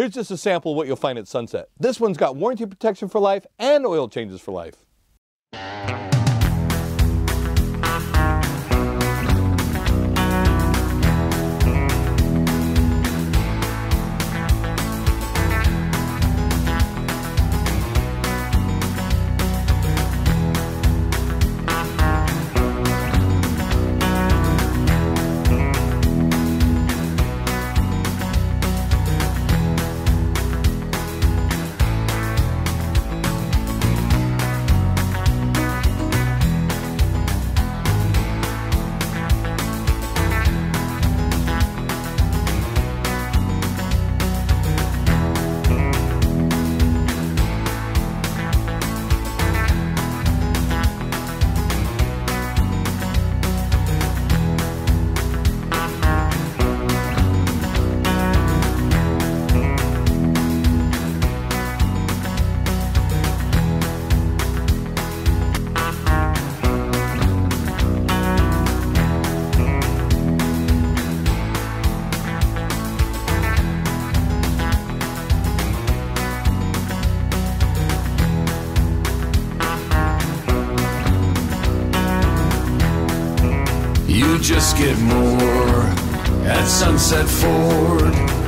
Here's just a sample of what you'll find at Sunset. This one's got warranty protection for life and oil changes for life. You just get more at Sunset Ford.